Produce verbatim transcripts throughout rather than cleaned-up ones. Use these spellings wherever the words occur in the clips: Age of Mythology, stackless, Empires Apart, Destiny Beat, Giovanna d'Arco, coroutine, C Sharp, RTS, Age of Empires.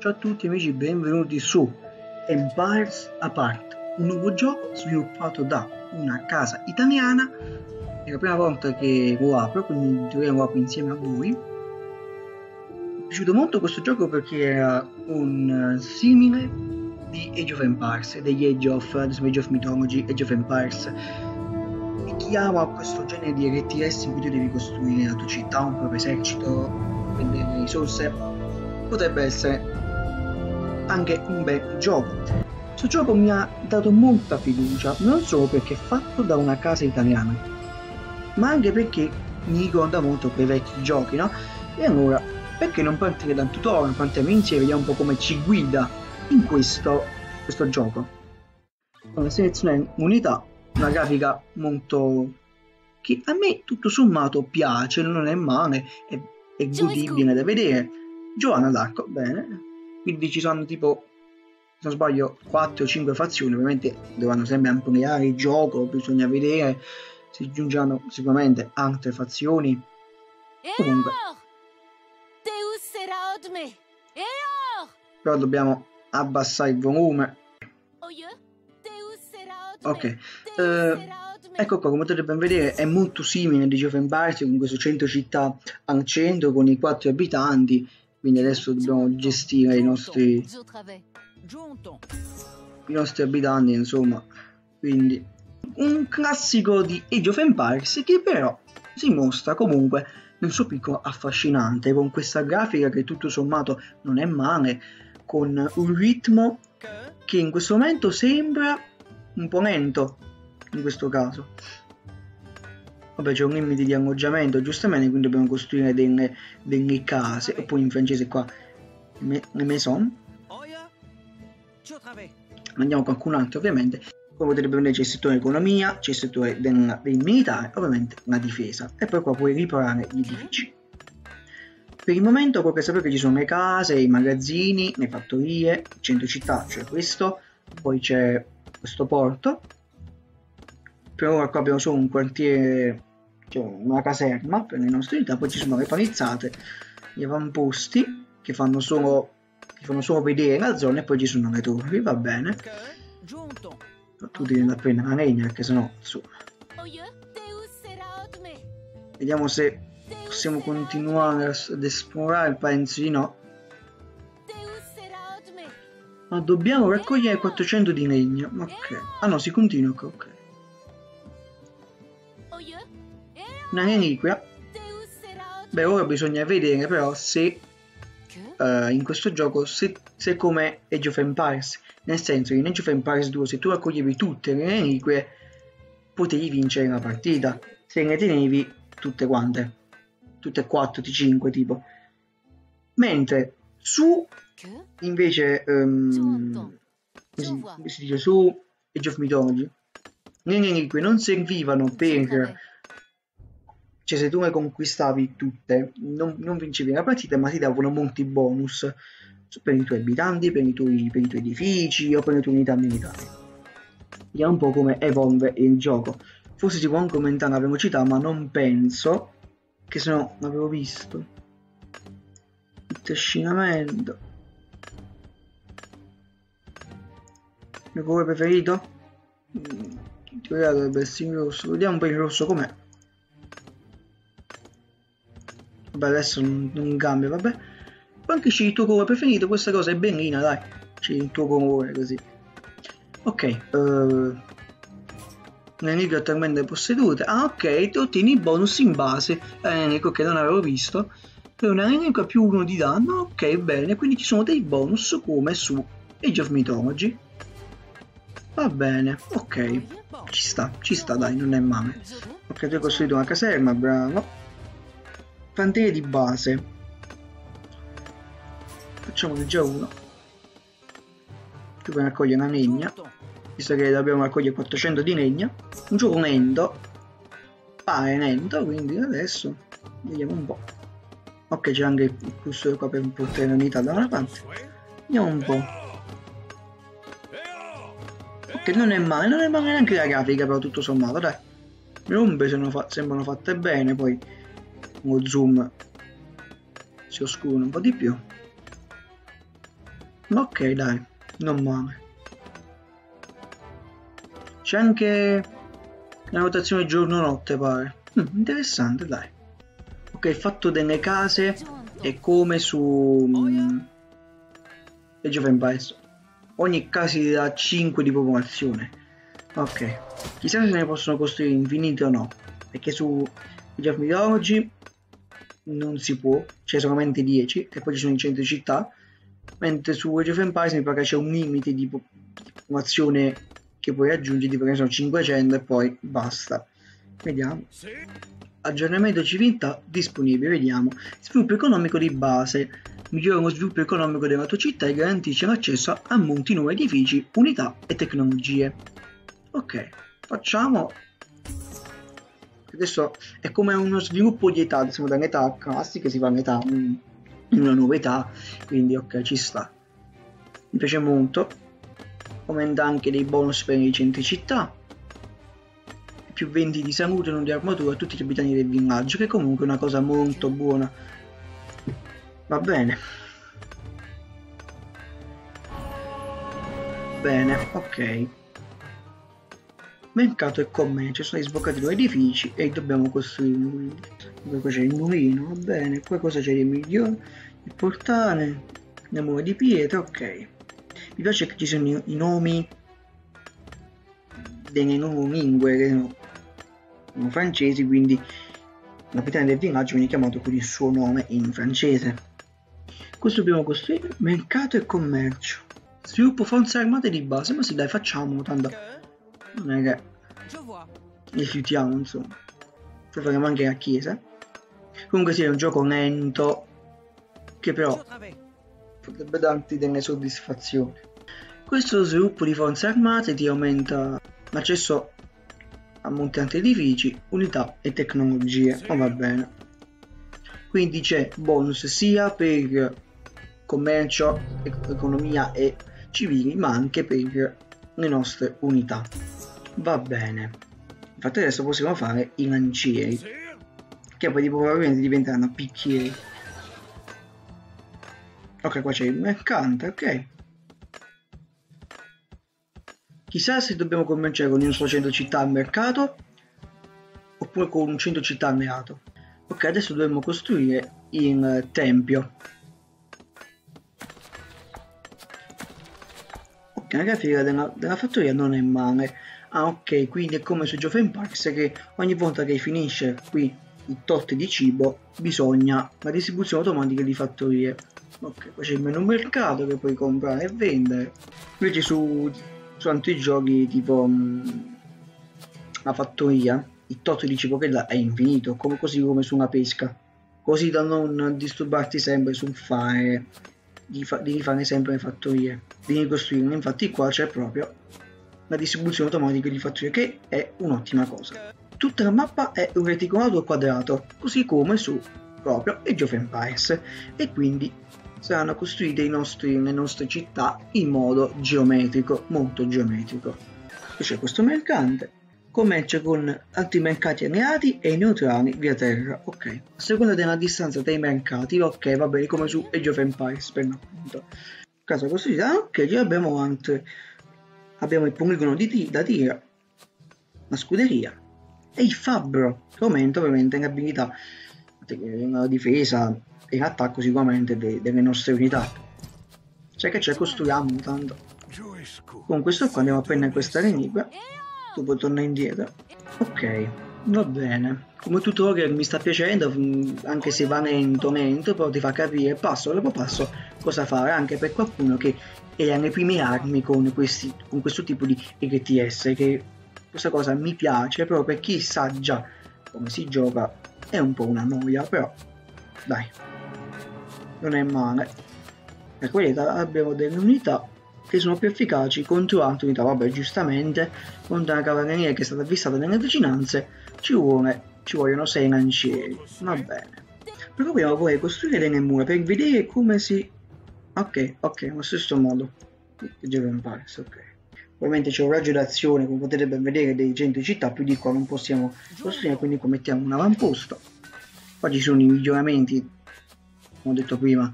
Ciao a tutti amici, benvenuti su Empires Apart, un nuovo gioco sviluppato da una casa italiana. È la prima volta che lo apro, quindi in teoria lo apro insieme a voi. Mi è piaciuto molto questo gioco perché era un simile di Age of Empires, degli Age of, Age of Mythology, Age of Empires. E chi ama questo genere di R T S in cui tu devi costruire la tua città, un proprio esercito, prendere le risorse, potrebbe essere anche un bel gioco. Questo gioco mi ha dato molta fiducia, non solo perché è fatto da una casa italiana, ma anche perché mi ricorda molto quei vecchi giochi, no? E allora, perché non partire da un tutorial, partiamo insieme e vediamo un po' come ci guida in questo, questo gioco. Allora, selezioniamo unità, una grafica molto... che a me tutto sommato piace, non è male, è, è godibile da vedere. Giovanna d'Arco, bene. Quindi ci sono tipo, se non sbaglio, quattro o cinque fazioni, ovviamente dovranno sempre ampliare il gioco, bisogna vedere, si aggiungeranno sicuramente altre fazioni. Comunque. Però dobbiamo abbassare il volume. Ok, eh, ecco qua, come potete ben vedere è molto simile a Age of Empires, con questo centro città al centro, con i quattro abitanti. Quindi adesso dobbiamo gestire i nostri i nostri abitanti, insomma. Quindi un classico di Age of Empires che però si mostra comunque nel suo picco affascinante, con questa grafica che tutto sommato non è male, con un ritmo che in questo momento sembra un po' lento in questo caso. Vabbè, c'è un limite di alloggiamento, giustamente, quindi dobbiamo costruire delle, delle case, oppure in francese qua, le maison. Mandiamo qualcun altro, ovviamente. Poi potrebbe prendere, c'è il settore economia, c'è il settore del, del militare, ovviamente la difesa. E poi qua puoi riparare gli edifici. Per il momento puoi sapere che ci sono le case, i magazzini, le fattorie, il centro città, cioè questo. Poi c'è questo porto. Per ora qua abbiamo solo un quartiere, cioè una caserma per le nostre unità, poi ci sono le palizzate, gli avamposti che fanno solo, che fanno solo vedere la zona, e poi ci sono le torri, va bene. Tu devi andare a prendere la legna perché sennò su. Vediamo se possiamo continuare ad esplorare, penso di no. Ma dobbiamo raccogliere quattrocento di legna, ok. Ah no, si continua, ok. Una reliquia. Beh, ora bisogna vedere però se uh, in questo gioco se, se come Age of Empires, nel senso che in Age of Empires due, se tu raccoglievi tutte le reliquie potevi vincere la partita, se ne tenevi tutte quante, tutte e quattro di cinque tipo, mentre su invece um, si, si dice su Age of Mythology le reliquie non servivano per... Cioè, se tu le conquistavi tutte, non, non vincevi la partita, ma ti davano molti bonus per i tuoi abitanti, per i tuoi, per i tuoi edifici o per le tue unità militari. Vediamo un po' come evolve il gioco. Forse si può anche aumentare la velocità, ma non penso, che se no l'avevo visto. Il trascinamento. Il mio colore preferito? In teoria dovrebbe essere il rosso. Vediamo un po' il rosso com'è. Vabbè, adesso non, non cambia, vabbè. Poi anche c'è il tuo colore preferito, questa cosa è bellina, dai. C'è il tuo colore così. Ok, uh, l'enemico è attualmente posseduta. Ah ok, ti ottieni i bonus in base all'enemico, che non avevo visto. Per un enemico più uno di danno, ok, bene. Quindi ci sono dei bonus come su Age of Mythology. Va bene, ok. Ci sta, ci sta, dai, non è male. Ok, tu hai costruito una caserma, bravo. Fanteria di base, facciamone già uno. Tu puoi raccogliere una legna, visto che dobbiamo raccogliere quattrocento di legna. Un gioco lento, pare lento, quindi adesso vediamo un po'. Ok, c'è anche il cursore qua per portare l'unità da una parte. Vediamo un po'. Ok, non è male, non è male neanche la grafica, però tutto sommato, dai. Le ombre sembrano fatte bene, poi lo zoom si oscura un po' di più. Ok, dai, non male. C'è anche la rotazione giorno-notte, pare. Hm, interessante, dai. Ok, fatto delle case è come su um, Age of Empires. Ogni casa ti dà cinque di popolazione. Ok, chissà se ne possono costruire infinite o no, perché su Age of Mythology non si può, c'è solamente dieci e poi ci sono i centri città, mentre su Age of Empires mi pare che c'è un limite di popolazione che puoi raggiungere, perché sono cinquecento e poi basta. Vediamo, aggiornamento civiltà disponibile, vediamo, sviluppo economico di base, migliora lo sviluppo economico della tua città e garantisce l'accesso a monti, nuovi edifici, unità e tecnologie. Ok, facciamo. Adesso è come uno sviluppo di età, diciamo, da un'età classica si va un'età, una nuova età, quindi ok, ci sta, mi piace molto. Aumenta anche dei bonus per i centri città, più venti di salute, non di armatura a tutti gli abitanti del villaggio, che comunque è una cosa molto buona. Va bene, bene, ok. Mercato e commercio, sono sbloccati due edifici e dobbiamo costruire. Poi c'è il mulino, va bene, poi cosa c'è di migliore? Il portale, le mura di pietra, ok. Mi piace che ci siano i nomi delle nuove lingue, che no, sono francesi, quindi l'abitante del villaggio viene chiamato con il suo nome in francese. Questo dobbiamo costruire, mercato e commercio. Sviluppo forze armate di base, ma sì dai, facciamo, tanto non è che rifiutiamo, insomma. Poi faremo anche la chiesa. Comunque sì, è un gioco lento che però potrebbe darti delle soddisfazioni. Questo sviluppo di forze armate ti aumenta l'accesso a molti altri edifici, unità e tecnologie. Oh, va bene, quindi c'è bonus sia per commercio, economia e civili, ma anche per le nostre unità. Va bene, infatti adesso possiamo fare i lancieri, che poi probabilmente diventeranno picchieri. Ok, qua c'è il mercante, ok. Chissà se dobbiamo commerciare con il nostro centro città al mercato oppure con un centro città alleato. Ok, adesso dobbiamo costruire il tempio. Ok, la grafica della, della fattoria non è male. Ah ok, quindi è come su Age of Empires, che ogni volta che finisce qui il tot di cibo bisogna la distribuzione automatica di fattorie. Ok, poi c'è il menu mercato che puoi comprare e vendere. Invece su, su altri giochi tipo mh, la fattoria, il tot di cibo che dà è infinito, come, così come su una pesca, così da non disturbarti sempre sul fare di, fa, di rifare sempre le fattorie, di ricostruirne. Infatti qua c'è proprio la distribuzione automatica di fattorie, che è un'ottima cosa. Tutta la mappa è un reticolato quadrato, così come su proprio Age of Empires, e quindi saranno costruite i nostri, le nostre città in modo geometrico, molto geometrico. C'è questo mercante, commercia con altri mercati alleati e neutrali via terra. Ok, a seconda della distanza dei mercati, ok, va bene, come su Age of Empires per l'appunto. Casa costruita, ok, già abbiamo altre. Abbiamo il poligono di da tiro, la scuderia e il fabbro, che aumenta ovviamente in abilità, la difesa e l'attacco sicuramente de delle nostre unità. Cioè che ce la costruiamo tanto. Con questo qua andiamo appena in questa enigma, dopo torna indietro. Ok, va bene. Come tutorial mi sta piacendo, anche se va lento lento, però ti fa capire passo dopo passo cosa fare, anche per qualcuno che è alle prime armi con, questi, con questo tipo di R T S, che questa cosa mi piace, però per chi sa già come si gioca è un po' una noia, però dai, non è male. Ecco, vedete, abbiamo delle unità che sono più efficaci contro altre unità. Vabbè, giustamente, contro una cavalleria che è stata avvistata nelle vicinanze ci, vuole, ci vogliono sei lancieri. Va bene, però prima vorrei costruire delle mura per vedere come si... Ok, ok, nello stesso modo Age of Empires, ok. Ovviamente c'è un raggio d'azione, come potete ben vedere, dei centri città, più di qua non possiamo costruire, quindi mettiamo un avamposto. Qua ci sono i miglioramenti, come ho detto prima,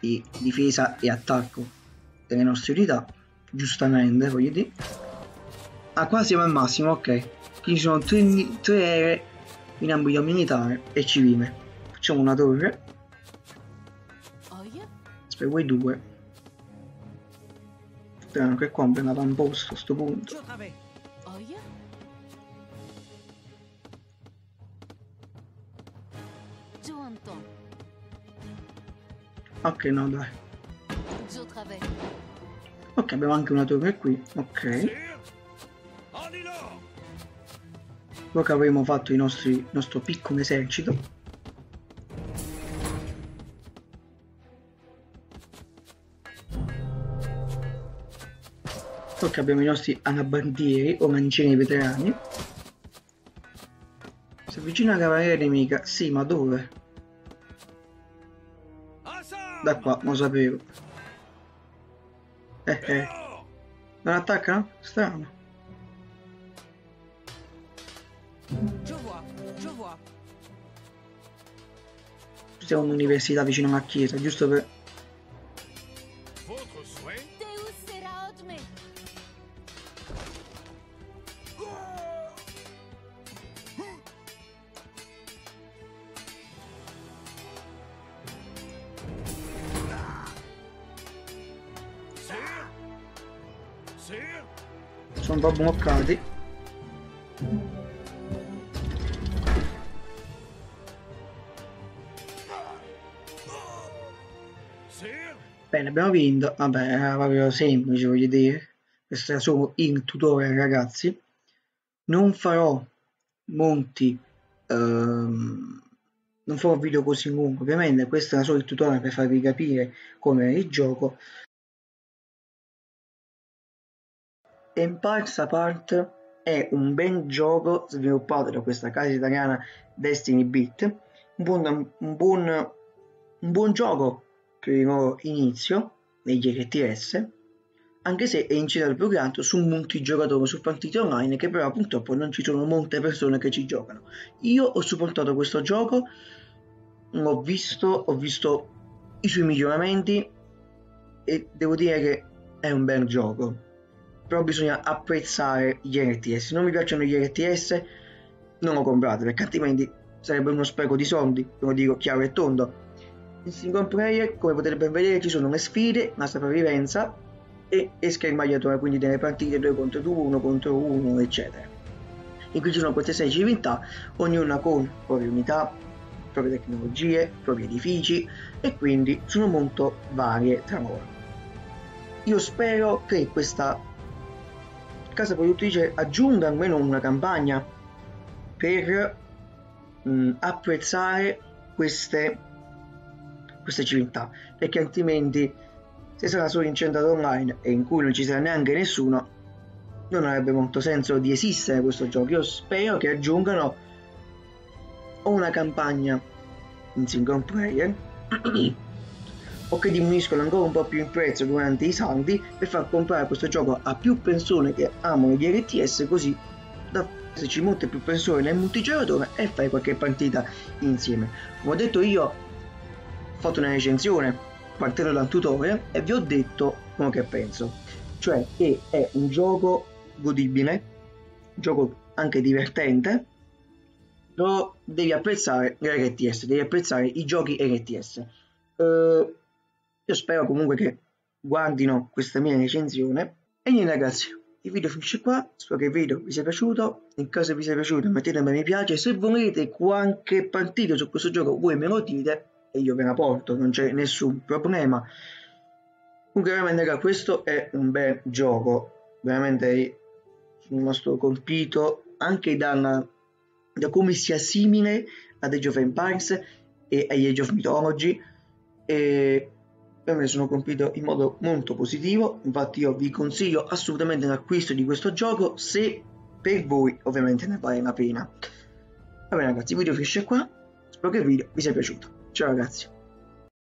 di difesa e attacco delle nostre unità, giustamente voglio dire. Ah, qua siamo al massimo, ok. Quindi sono tre, tre aree in ambito militare e civile. Facciamo una torre. Aspetta, quei due. Strano che qua è andato un posto a sto punto. Ok, no, dai. Ok, abbiamo anche una torre qui. Ok. Dopo che avremo fatto il nostro piccolo esercito, dopo che abbiamo i nostri anabandieri o mancini veterani. Si avvicina la cavalleria nemica, sì, ma dove? Da qua, lo sapevo. Eh eh. Non attaccano? Strano. Siamo un'università vicino a una chiesa, giusto per... Sono un po' bloccati. Bene, abbiamo vinto. Vabbè, era proprio semplice, voglio dire. Questo era solo il tutorial, ragazzi. Non farò molti ehm, non farò video così lungo, ovviamente. Questo era solo il tutorial per farvi capire come era il gioco. Empires Apart è un bel gioco sviluppato da questa casa italiana Destiny Beat. Un buon, un buon, un buon gioco per il nuovo inizio negli R T S, anche se è incitato più che altro su multigiocatore, su partite online, che però purtroppo non ci sono molte persone che ci giocano. Io ho supportato questo gioco, l'ho visto, ho visto i suoi miglioramenti e devo dire che è un bel gioco, però bisogna apprezzare gli R T S. Se non vi piacciono gli R T S non lo comprate, perché altrimenti sarebbe uno spreco di soldi, ve lo dico chiaro e tondo. In single player, come potete ben vedere, ci sono le sfide, la sopravvivenza e, e schermagliatura, quindi delle partite due contro due, uno contro uno, eccetera. In cui ci sono queste sei civiltà, ognuna con proprie unità, proprie tecnologie, propri edifici, e quindi sono molto varie tra loro. Io spero che questa casa produttrice aggiunga almeno una campagna per mh, apprezzare queste... queste civiltà, perché altrimenti, se sarà solo incentrato online e in cui non ci sarà neanche nessuno, non avrebbe molto senso di esistere questo gioco. Io spero che aggiungano o una campagna in single player o che diminuiscono ancora un po' più il prezzo durante i saldi per far comprare questo gioco a più persone che amano gli R T S, così da esserci molte più persone nel multigiocatore e fare qualche partita insieme. Come ho detto, io ho fatto una recensione partendo dal tutorial e vi ho detto quello che penso, cioè che è un gioco godibile, un gioco anche divertente, però devi apprezzare gli R T S, devi apprezzare i giochi R T S. Uh, io spero comunque che guardino questa mia recensione e niente, ragazzi, il video finisce qua. Spero che il video vi sia piaciuto. In caso vi sia piaciuto mettete un mi piace, se volete qualche partita su questo gioco voi me lo dite e io ve la porto, non c'è nessun problema. Comunque veramente, raga, questo è un bel gioco, veramente sono rimasto colpito anche dalla, da come sia simile ad Age of Empires e agli Age of Mythology, e per me sono colpito in modo molto positivo. Infatti io vi consiglio assolutamente l'acquisto di questo gioco, se per voi ovviamente ne vale la pena. Va bene, ragazzi, il video finisce qua, spero che il video vi sia piaciuto. Ciao ragazzi.